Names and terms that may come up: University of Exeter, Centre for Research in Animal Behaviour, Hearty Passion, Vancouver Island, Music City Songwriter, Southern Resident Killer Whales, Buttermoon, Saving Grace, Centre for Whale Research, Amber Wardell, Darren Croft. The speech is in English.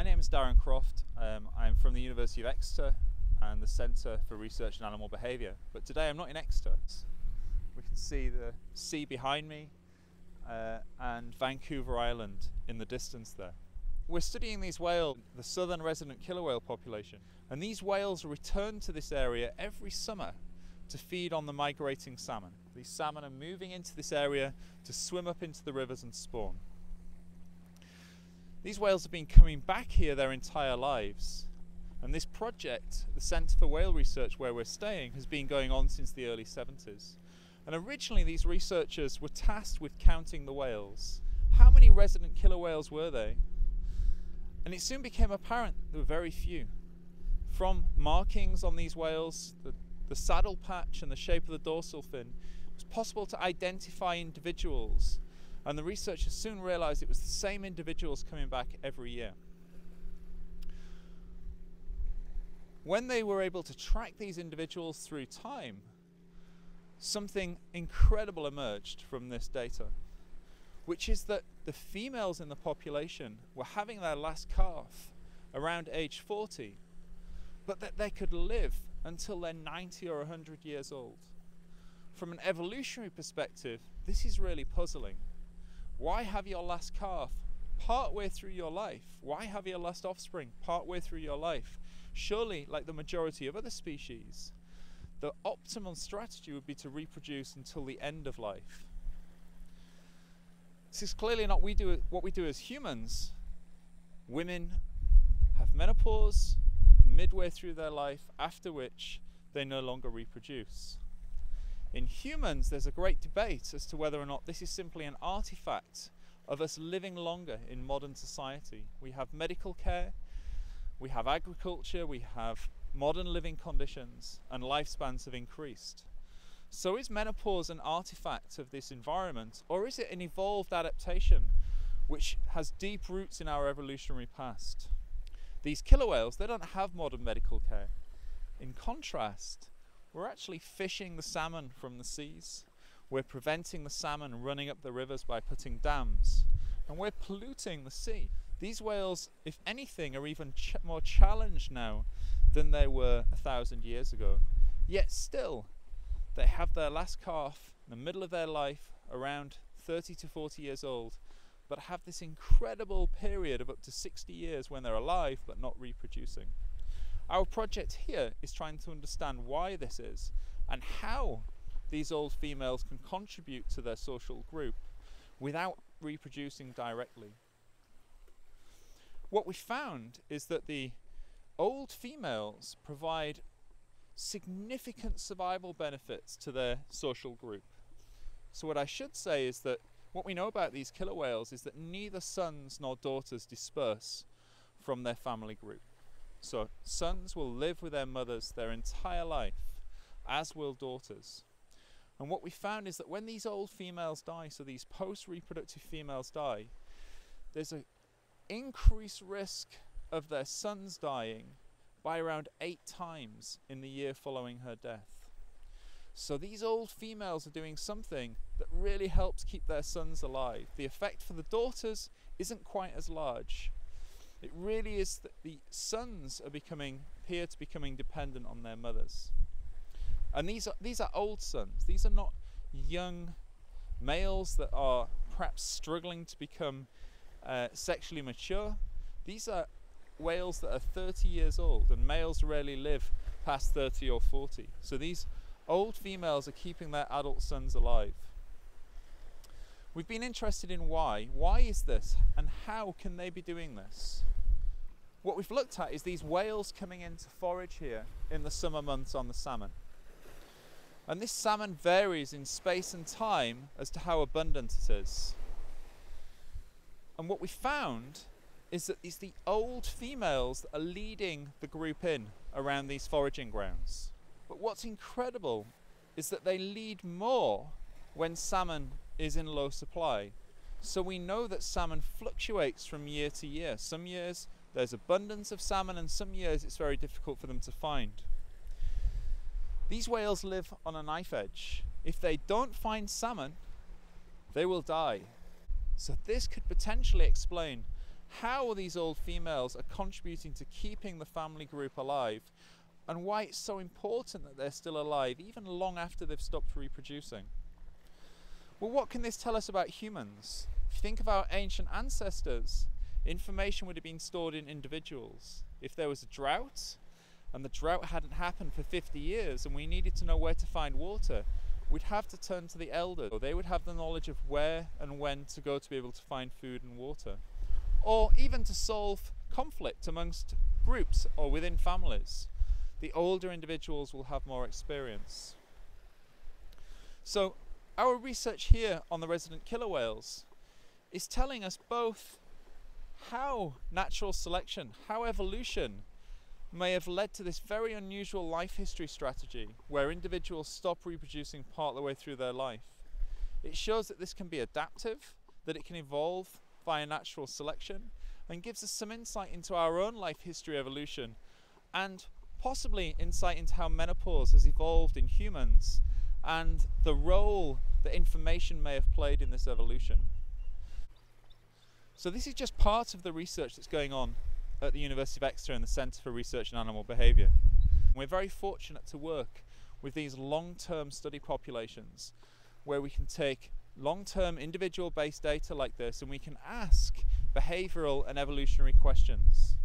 My name is Darren Croft. I'm from the University of Exeter and the Centre for Research in Animal Behaviour. But today I'm not in Exeter. We can see the sea behind me and Vancouver Island in the distance there. We're studying these whales, the Southern Resident Killer Whale population. And these whales return to this area every summer to feed on the migrating salmon. These salmon are moving into this area to swim up into the rivers and spawn. These whales have been coming back here their entire lives, and this project, the Centre for Whale Research where we're staying, has been going on since the early 70s. And originally these researchers were tasked with counting the whales. How many resident killer whales were they? And it soon became apparent there were very few. From markings on these whales, the saddle patch and the shape of the dorsal fin, it was possible to identify individuals. And the researchers soon realized it was the same individuals coming back every year. When they were able to track these individuals through time, something incredible emerged from this data, which is that the females in the population were having their last calf around age 40, but that they could live until they're 90 or 100 years old. From an evolutionary perspective, this is really puzzling. Why have your last calf partway through your life? Why have your last offspring partway through your life? Surely, like the majority of other species, the optimum strategy would be to reproduce until the end of life. This is clearly not what we do as humans. Women have menopause midway through their life, after which they no longer reproduce. In humans, there's a great debate as to whether or not this is simply an artifact of us living longer in modern society. We have medical care, we have agriculture, we have modern living conditions, and lifespans have increased. So is menopause an artifact of this environment, or is it an evolved adaptation which has deep roots in our evolutionary past? These killer whales, they don't have modern medical care. In contrast, we're actually fishing the salmon from the seas. We're preventing the salmon running up the rivers by putting dams. And we're polluting the sea. These whales, if anything, are even more challenged now than they were 1,000 years ago. Yet still, they have their last calf in the middle of their life, around 30 to 40 years old, but have this incredible period of up to 60 years when they're alive but not reproducing. Our project here is trying to understand why this is and how these old females can contribute to their social group without reproducing directly. What we found is that the old females provide significant survival benefits to their social group. So what I should say is that what we know about these killer whales is that neither sons nor daughters disperse from their family group. So sons will live with their mothers their entire life, as will daughters. And what we found is that when these old females die, so these post-reproductive females die, there's an increased risk of their sons dying by around 8 times in the year following her death. So these old females are doing something that really helps keep their sons alive. The effect for the daughters isn't quite as large. It really is that the sons appear to be becoming dependent on their mothers. And these are old sons. These are not young males that are perhaps struggling to become sexually mature. These are whales that are 30 years old, and males rarely live past 30 or 40. So these old females are keeping their adult sons alive. We've been interested in why. Why is this, and how can they be doing this? What we've looked at is these whales coming in to forage here in the summer months on the salmon. And this salmon varies in space and time as to how abundant it is. And what we found is that it's the old females that are leading the group in around these foraging grounds. But what's incredible is that they lead more when salmon is in low supply. So we know that salmon fluctuates from year to year. Some years there's abundance of salmon, and some years it's very difficult for them to find. These whales live on a knife edge. If they don't find salmon, they will die. So this could potentially explain how these old females are contributing to keeping the family group alive and why it's so important that they're still alive even long after they've stopped reproducing. Well, what can this tell us about humans? If you think of our ancient ancestors, information would have been stored in individuals. If there was a drought, and the drought hadn't happened for 50 years and we needed to know where to find water, we'd have to turn to the elders. They would have the knowledge of where and when to go to be able to find food and water. Or even to solve conflict amongst groups or within families. The older individuals will have more experience. So our research here on the resident killer whales is telling us both how natural selection, how evolution may have led to this very unusual life history strategy where individuals stop reproducing part of the way through their life. It shows that this can be adaptive, that it can evolve via natural selection, and gives us some insight into our own life history evolution and possibly insight into how menopause has evolved in humans and the role that information may have played in this evolution. So this is just part of the research that's going on at the University of Exeter and the Centre for Research in Animal Behaviour. We're very fortunate to work with these long-term study populations where we can take long-term individual-based data like this and we can ask behavioural and evolutionary questions.